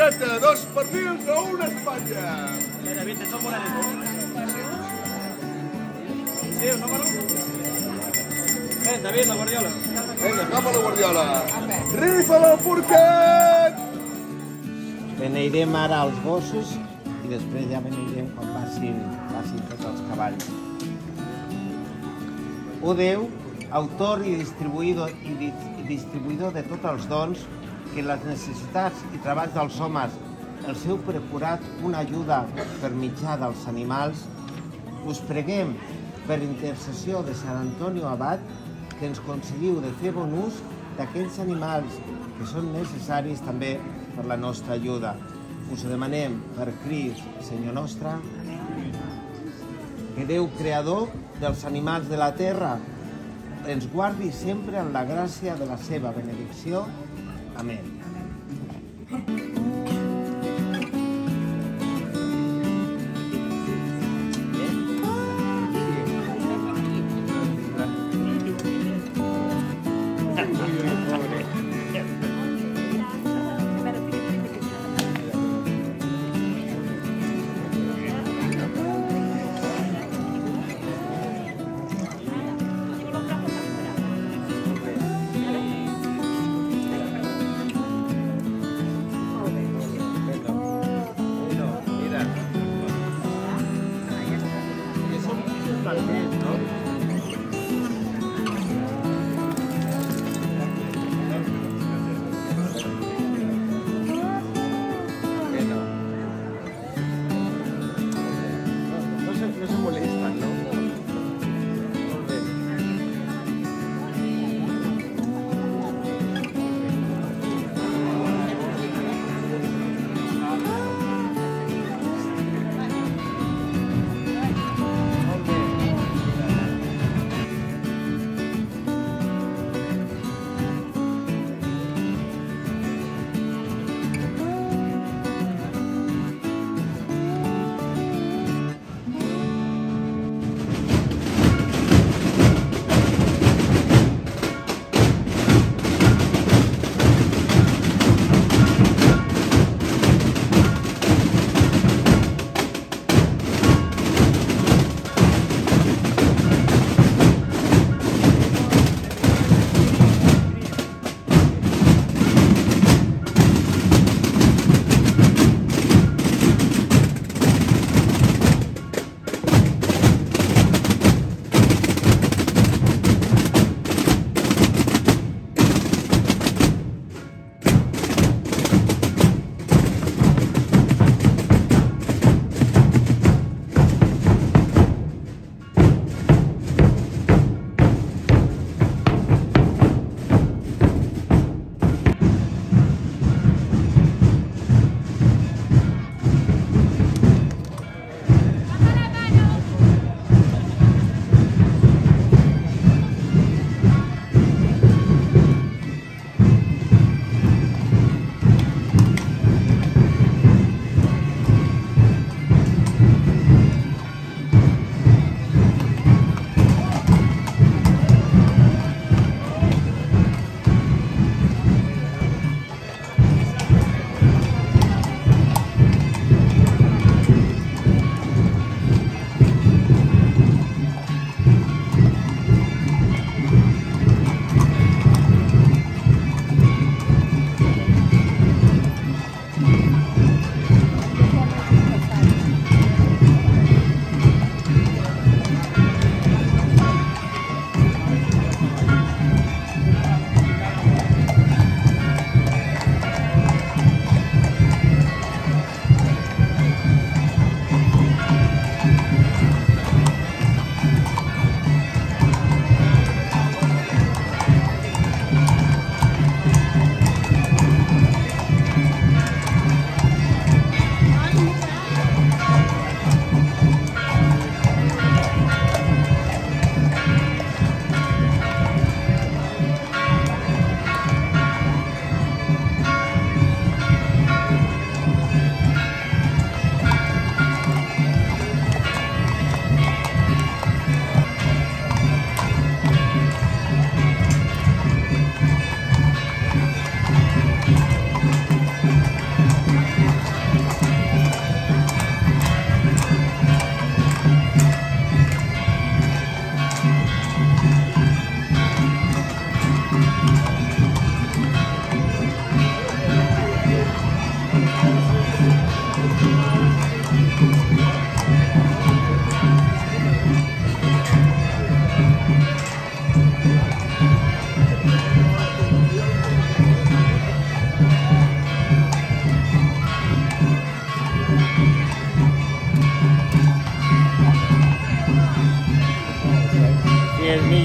butlleta, dos pernils a una espatlla. David, ets el morenet. Sí, no parlo? David, la guardiola. Vinga, agafa la guardiola. Rifa-la, porquet! Beneirem ara els gossos i després ja beneirem quan passin tots els cavalls. O Déu, autor i distribuïdor de tots els dons, que les necessitats i treballs dels homes els heu procurat una ajuda per mitjà dels animals, us preguem per intercessió de Sant Antonio Abat que ens concediu de fer bon ús d'aquells animals que són necessaris també per la nostra ajuda. Us ho demanem per Crist, Senyor nostre, que Déu creador dels animals de la terra ens guardi sempre en la gràcia de la seva benedicció. Amén.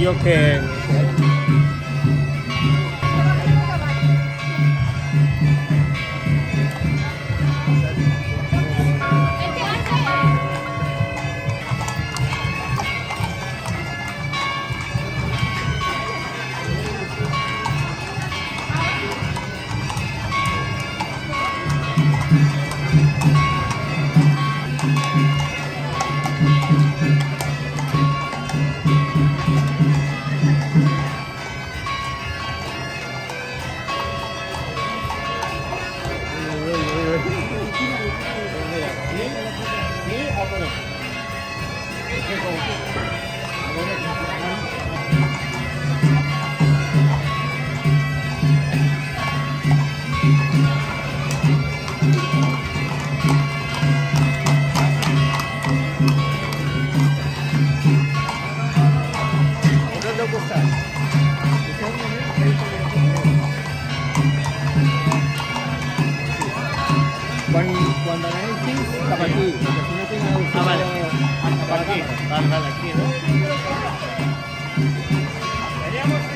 niños que... Cuando hagan el pin, está para aquí, porque si no tiene agujero. Ah, vale. Para aquí. Vale, aquí, ¿no? Veríamos que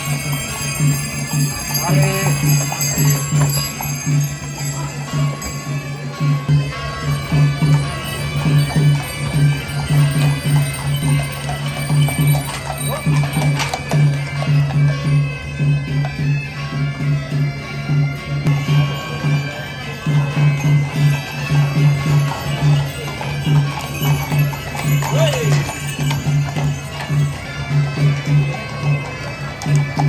se